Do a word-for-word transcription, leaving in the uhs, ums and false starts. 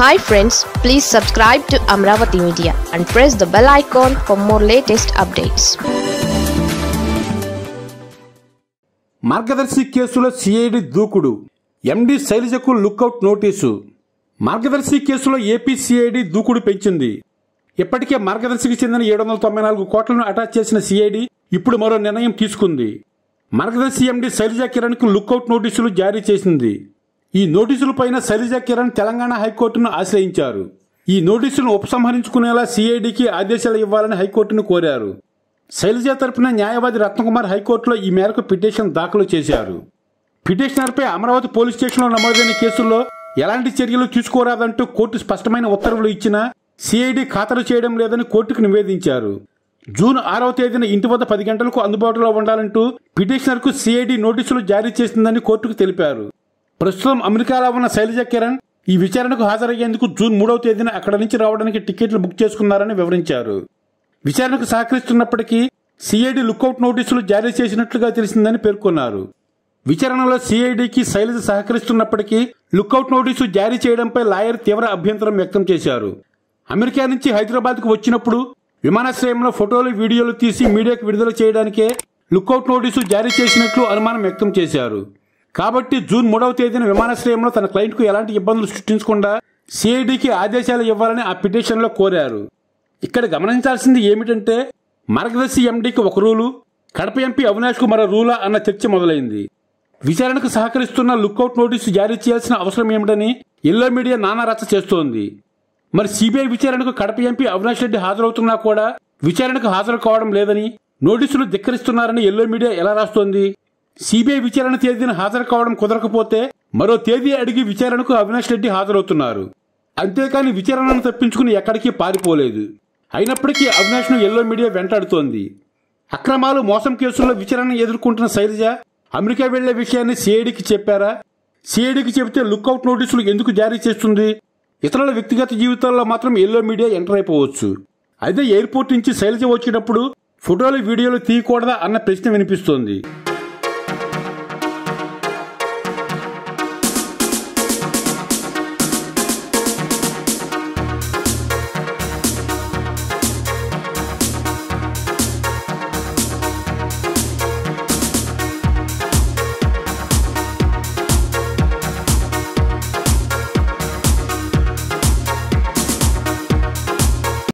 Hi friends, please subscribe to Amravati Media and press the bell icon for more latest updates. మార్గదర్శి కేసులో CID దూకుడు, ఎండి శైలజకు lookout notice. మార్గదర్శి కేసులో AP CID దూకుడు పెంచింది. ఇప్పటికే మార్గదర్శికి చెందిన ఏడు వందల తొంభై నాలుగు కోట్లను అటాచ్ చేసిన సిఐడి ఇప్పుడు మరో నిర్ణయం తీసుకుంది. మార్గదర్శి ఎండి శైలజా కిరణ్ కు లుక్అవుట్ నోటీసులు జారీ చేసింది. ఈ నోటీసులపైన శైలజా కిరణ్ తెలంగాణ హైకోర్టును ఆశ్రయించారు. ఈ నోటీసులను ఉపసంహరించుకునేలా సిఐడికి ఆదేశాలు ఇవ్వాలని హైకోర్టును కోరారు. శైలజ తరపున న్యాయవాది రత్నకుమార్ హైకోర్టులో ఈ మేరకు పిటిషన్ దాఖలు చేశారు. పిటిషనర్పై అమరావతి పోలీస్ స్టేషన్లో నమోదైన కేసుల్లో ఎలాంటి చర్యలు తీసుకోరాదంటూ కోర్టు స్పష్టమైన ఉత్తర్వులు ఇచ్చినా సిఐడి ఖాతరు చేయడం లేదని కోర్టుకు నివేదించారు. జూన్ ఆరవ తేదీన ఇంటి వద్ద పది గంటలకు అందుబాటులో ఉండాలంటూ పిటిషనర్కు సిఐడి నోటీసులు జారీ చేసిందని కోర్టుకు తెలిపారు. ప్రస్తుతం అమెరికాలో ఉన్న శైలజా కిరణ్ ఈ విచారణకు హాజరయ్యేందుకు జూన్ మూడవ తేదీన అక్కడ నుంచి రావడానికి టికెట్లు బుక్ చేసుకున్నారని వివరించారు. విచారణకు సహకరిస్తున్నప్పటికీ సిఐడి లుక్అవుట్ నోటీసులు జారీ చేసినట్లుగా తెలిసిందని పేర్కొన్నారు. విచారణలో సిఐడికి శైలజ సహకరిస్తున్నప్పటికీ లుక్అవుట్ నోటీసు జారీ చేయడంపై లాయర్ తీవ్ర అభ్యంతరం వ్యక్తం చేశారు. అమెరికా నుంచి హైదరాబాద్కు వచ్చినప్పుడు విమానాశ్రయంలో ఫోటోలు వీడియోలు తీసి మీడియాకు విడుదల చేయడానికే లుక్అవుట్ నోటీసు జారీ చేసినట్లు అనుమానం వ్యక్తం చేశారు. కాబట్టి జూన్ మూడవ తేదీన విమానాశ్రయంలో తన క్లయింట్కు ఎలాంటి ఇబ్బందులు సృష్టించకుండా సిఐడికి ఆదేశాలు ఇవ్వాలని ఆ పిటిషన్లో కోరారు. ఇక్కడ గమనించాల్సింది ఏమిటంటే మార్గదర్శి ఎండీకి ఒక రూలు, కడప ఎంపీ అవినాష్కు మరో రూలా అన్న చర్చ మొదలైంది. విచారణకు సహకరిస్తున్న లుక్అవుట్ నోటీసు జారీ చేయాల్సిన అవసరం ఏమిటని ఎల్లో మీడియా నానా రచ్చ చేస్తోంది. మరి సిబిఐ విచారణకు కడప ఎంపీ అవినాష్ రెడ్డి హాజరవుతున్నా కూడా విచారణకు హాజరు కావడం లేదని, నోటీసులు ధిక్కరిస్తున్నారని ఎల్లో మీడియా ఎలా రాస్తోంది? సిబిఐ విచారణ తేదీని హాజరు కావడం కుదరకపోతే మరో తేదీ అడిగి విచారణకు అవినాష్ రెడ్డి హాజరవుతున్నారు. అంతేకాని విచారణను తప్పించుకుని ఎక్కడికి పారిపోలేదు. అయినప్పటికీ అవినాష్ను ఎల్లో మీడియా వెంటాడుతోంది. అక్రమాలు మోసం కేసుల్లో విచారణ ఎదుర్కొంటున్న శైలజ అమెరికా వెళ్లే విషయాన్ని సిఐడికి చెప్పారా? సిఐడికి చెబితే లుక్అవుట్ నోటీసులు ఎందుకు జారీ చేస్తుంది? ఇతరుల వ్యక్తిగత జీవితాల్లో మాత్రం ఎల్లో మీడియా ఎంటర్ అయిపోవచ్చు. అయితే ఎయిర్పోర్ట్ నుంచి శైలజ వచ్చేటప్పుడు ఫోటోలు వీడియోలు తీయకూడదా అన్న ప్రశ్న వినిపిస్తోంది.